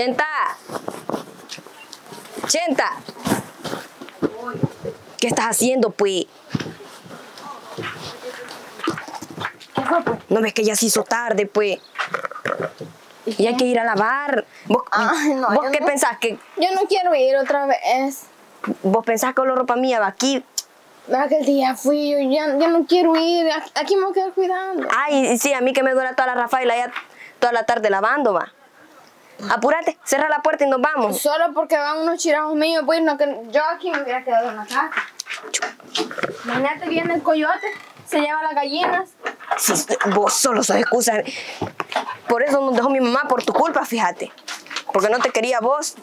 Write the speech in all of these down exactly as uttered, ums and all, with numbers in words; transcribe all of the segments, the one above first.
ochenta. ochenta. ¿Qué estás haciendo, pues? ¿Qué fue, pues? No ves que ya se hizo tarde, pues. Y hay que ir a lavar. ¿Vos, ah, no, ¿vos qué no, pensás? Que yo no quiero ir otra vez. ¿Vos pensás que la ropa mía va aquí? Mira que el día fui yo, ya, ya no quiero ir. Aquí me voy a quedar cuidando. Ay, sí, a mí que me duele toda la Rafaela ya toda la tarde lavando, va. Apúrate, cierra la puerta y nos vamos. Solo porque van unos chirajos míos, pues no, que yo aquí me hubiera quedado en la casa. Imagínate, viene el coyote, se lleva las gallinas. Sí, vos solo sos excusa. Por eso nos dejó mi mamá, por tu culpa, fíjate. Porque no te quería vos.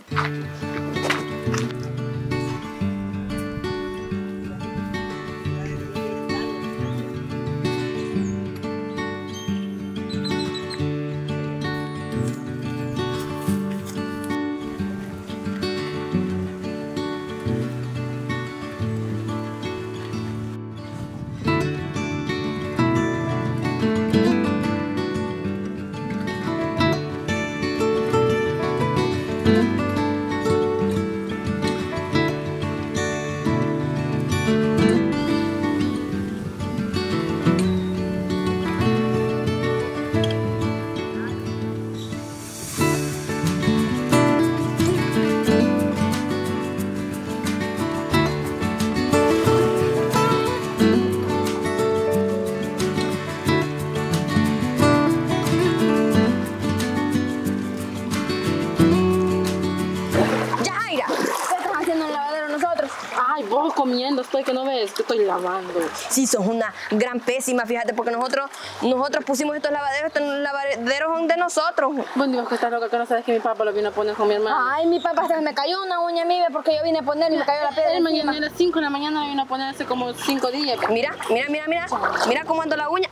Estoy que no ves que estoy lavando. Sí, sos una gran pésima, fíjate, porque nosotros nosotros pusimos estos lavaderos, estos lavaderos son de nosotros. Bueno, Dios, que estás loca, que no sabes que mi papá lo vino a poner con mi hermano. Ay, mi papá, hasta me cayó una uña mía porque yo vine a poner y me cayó la piedra. El mañana a las cinco de la mañana lo vino a poner hace como cinco días. Mira, mira, mira, mira, mira cómo ando la uña,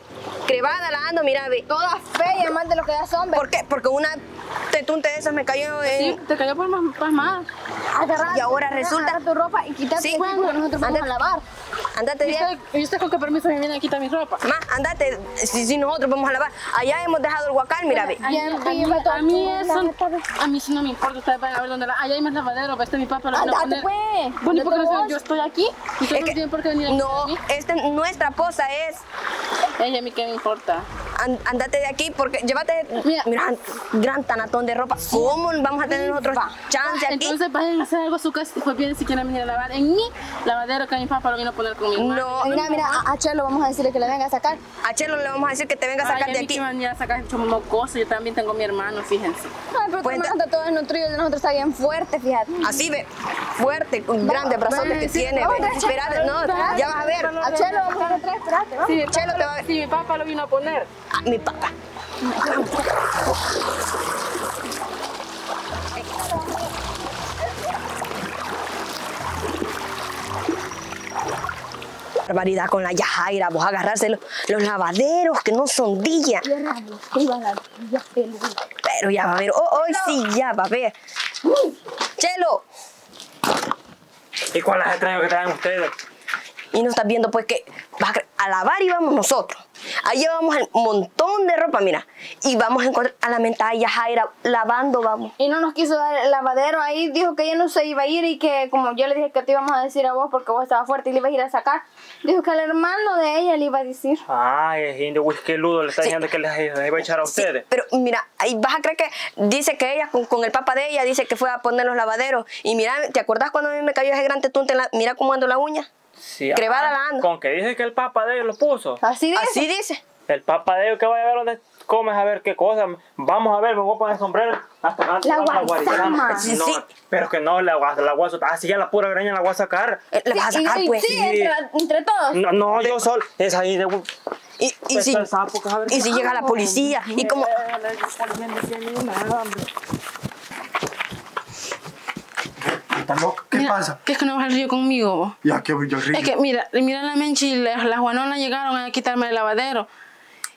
crevada la ando, mira, ve. Todas feas, más de lo que ya son, ve. ¿Por qué? Porque una tetunte de esas me cayó en... Sí, te cayó por más, por más. Agarrar, y ahora resulta... Agarrar tu ropa y quitar sí, bueno, porque nosotros andate, vamos a lavar. Andate bien. ¿Y usted con qué permiso me viene a quitar mi ropa? Ma, andate, si, si nosotros vamos a lavar. Allá hemos dejado el guacal, mira, ve. A, a, a, mí, a mí eso... A mí eso no me importa, ustedes van a ver dónde la... Allá hay más lavadero, este es mi papá, lo van a poner. Pues. Bueno, porque no, yo estoy aquí, usted no tiene por qué venir aquí. No, este, nuestra posa es... Ella, a mí qué me importa. And, andate de aquí porque llévate, mira, mira gran tanatón de ropa. Sí. ¿Cómo vamos a tener nosotros va, chance va, aquí? Entonces vayan a hacer algo a su casa y después vienen si quieren venir a lavar en mi lavadero que mi papá lo vino a poner conmigo. No, mira, no, mira, a, a Chelo vamos a decirle que le venga a sacar. A Chelo le vamos a decir que te venga a sacar. Ay, de aquí. A mí que a sacar mucho mocoso, yo también tengo a mi hermano, fíjense. Ay, pero pues tu todo es nutrido de nosotros, está bien fuerte, fíjate. Así ve, fuerte, con grandes brazotes que sí, tiene. Espérate, no, ya vas a ver. A Chelo vamos a traer, espérate, vamos. Chelo te va a ver. Sí, mi papá lo vino a poner. Ah, mi papá. Barbaridad con la Yajaira, vos agarrarse los, los lavaderos que no son día. Pero ya va a ver, hoy oh, oh, sí, ya va a ver. ¡Chelo! ¿Y cuáles extraños que traen ustedes? Y no estás viendo pues que a lavar y vamos nosotros. Ahí llevamos un montón de ropa, mira. Y vamos a encontrar a la mentada Yajaira lavando, vamos. Y no nos quiso dar el lavadero. Ahí dijo que ella no se iba a ir y que como yo le dije que te íbamos a decir a vos porque vos estabas fuerte y le ibas a ir a sacar. Dijo que al hermano de ella le iba a decir. Ay, es indio whiskeludo, le está sí, diciendo que les iba a echar a sí, ustedes. Pero mira, ahí vas a creer que dice que ella con, con el papá de ella dice que fue a poner los lavaderos. Y mira, ¿te acordás cuando a mí me cayó ese gran tetunte en la... Mira cómo ando la uña. Sí, ah, con que dice que el papá de él lo puso. Así dice. Así dice. El papá de él que vaya a ver dónde comes, a ver qué cosa. Vamos a ver, me voy a poner sombrero hasta la guasama. Sí, no, sí. Pero que no, la guasa, la guasa. Así ya la pura graña la voy a sacar. La sí, vas a sacar, y, pues. Sí, sí. Entre, entre todos. No, no yo solo. Es ahí de. Y, y, si, sapo, ver, y si llega la policía. Hombre, y como. ¿Qué mira, pasa? ¿Qué es que no vas al río conmigo, vos? Ya que voy yo al río. Es que mira, mira la Menchi y la, la Juanona llegaron a quitarme el lavadero.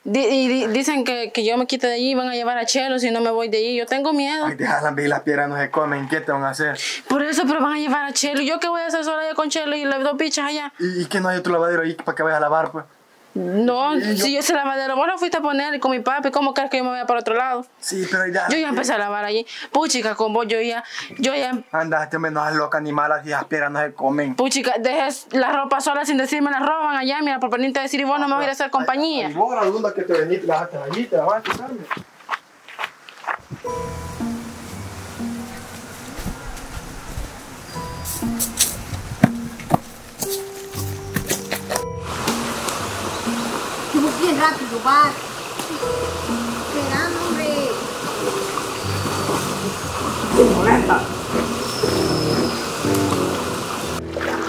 Di, y di, dicen que, que yo me quite de allí, van a llevar a Chelo si no me voy de allí. Yo tengo miedo. Ay, déjala, ve, las piedras no se comen. ¿Qué te van a hacer? Por eso, pero van a llevar a Chelo. ¿Yo qué voy a hacer sola allá con Chelo y las dos pichas allá? ¿Y, y que no hay otro lavadero ahí para que vayas a lavar, pues? No, yo, si yo hice lavadero, vos lo fuiste a poner con mi papi, ¿cómo crees que yo me voy para otro lado? Sí, pero ya... Yo ya empecé a lavar allí. Puchica, con vos yo ya... Yo ya... Anda, este menos loca, ni malas y asperas no se comen. Puchica, dejes la ropa sola sin decirme, la roban allá, mira, por venirte a decir, y vos ah, no me voy a ir a hacer compañía. Ay, ay, vos, la luna que te veniste, la dejaste allí, te la vas a quitarme. Bien rápido, va. Esperando, hombre. Molesta.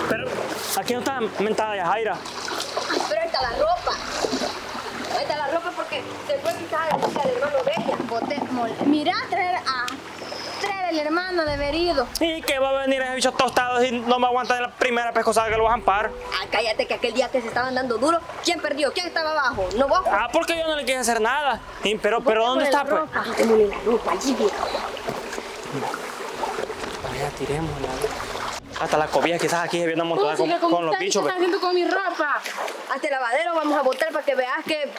Pero aquí no está mentada ya, Jaira. Ay, pero ahí está la ropa. Ahí está la ropa porque se fue quitada de la del hermano de ella. Mirá, traer a... traer el hermano de Berido. Y que va a venir ese bicho tostado y no me aguanta de la primera pescosada que lo vas a ampar. Ah, cállate, que aquel día que se estaban dando duro, ¿quién perdió? ¿Quién estaba abajo? ¿No vos? Ah, porque yo no le quise hacer nada. Y, pero, pero ¿dónde está, pues? Ah, démosle la ropa allí, viejo. Vaya, tiremos la ropa. Hasta la cobija quizás aquí se viene amontonada con, con, con los bichos. ¿Qué estás haciendo con mi ropa? Hasta el lavadero vamos a botar para que veas que,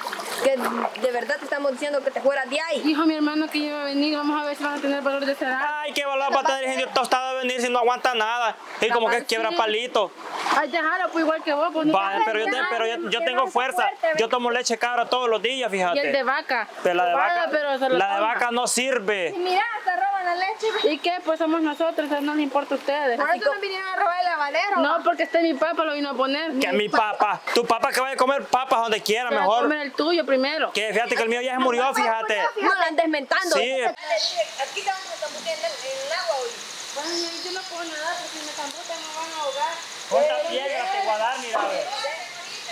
que de verdad te estamos diciendo que te fueras de ahí. Hijo, mi hermano que iba a venir, vamos a ver si vas a tener valor de cerrar. Ay, qué valor para tener gente tostada de venir si no aguanta nada. Y como que quiebra palito. Ay, déjalo, pues igual que vos, bonita. Vale, pero yo, te, pero yo, yo tengo fuerza. Yo tomo leche cabra todos los días, fíjate. Y el de vaca. Pero la de vaca, pero se lo la toma. De vaca no sirve. Y mira, se roban la leche. ¿Y qué? Pues somos nosotros, no les importa a ustedes. ¿Por eso no vinieron a robar el lavadero? No, porque este mi papá lo vino a poner. Que mi papá. Tu papá que vaya a comer papas donde quiera, pero mejor. Comer el tuyo primero. Que fíjate que el mío ya se murió, fíjate. No, lo andan desmentando. Sí. Aquí te van a zambutir en el agua hoy. Bueno, yo no puedo nadar porque si me zambutan me van a ahogar. Ponta piedra, te voy a dar, mira.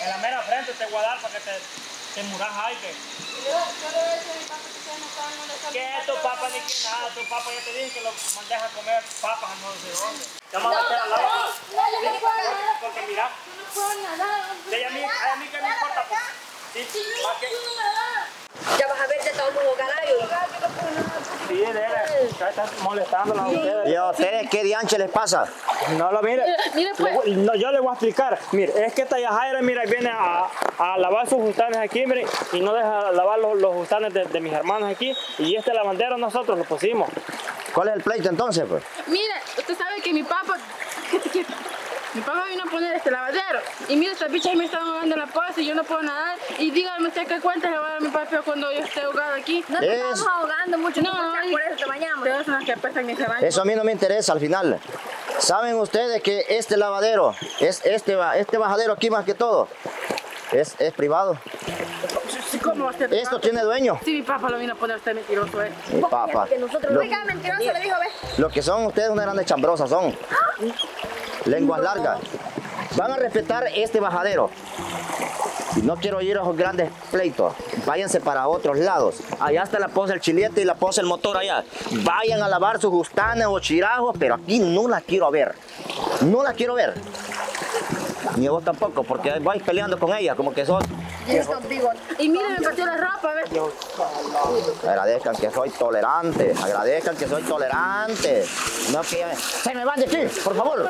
En la mera frente te voy a dar para que te, te muras ahí. Que... Yo, yo le voy a decir a mi papá que ustedes no saben dónde está. ¿Qué es tu papá ni que nada? Tu papá ya te dije que lo mandes a comer papas, no sé dónde. Ya me voy a echar al agua. No, yo no puedo nadar. Porque mira. Yo no puedo nadar. A mí que me importa, pues. Sí, sí, ya vas a ver, ya estamos como canarios. Sí, dele, ya están molestándolas a ustedes. ¿Y a ustedes qué dianche les pasa? No lo mire. Mire, pues. Le, no, yo le voy a explicar. Mire, es que esta Yajaira, mira, viene a, a lavar sus justanes aquí, mire, y no deja lavar los, los justanes de, de mis hermanos aquí. Y este lavandero nosotros lo pusimos. ¿Cuál es el pleito entonces, pues? Mire, usted sabe que mi papá... Mi papá vino a poner este lavadero y mira, estas bichas me están ahogando la poza y yo no puedo nadar. Y díganme usted qué cuentas le va a dar mi papá cuando yo esté ahogada aquí. No te estamos ahogando mucho, no, no, no, por eso te bañamos. Todas son las que pesan ese baño. Eso a mí no me interesa al final. Saben ustedes que este lavadero, es este, este bajadero aquí más que todo, es, es privado. ¿Cómo este ¿Esto papá? Tiene dueño? Sí, mi papá lo vino a poner, usted mentiroso, eh. Mi papá. Que nosotros lo... Oiga, mentiroso, le dijo, ve. Lo que son ustedes una grande chambrosa son. ¿Ah? Lenguas largas. Van a respetar este bajadero. No quiero oír a esos grandes pleitos. Váyanse para otros lados. Allá está la poza del chilete y la poza del motor allá. Vayan a lavar sus justanes o chirajos, pero aquí no la quiero ver. No la quiero ver. Ni a vos tampoco, porque vais peleando con ella, como que sos... Y miren, me partió la ropa, ¿ves? Agradezcan que soy tolerante, agradezcan que soy tolerante. No que... ¡Se me van de aquí, por favor!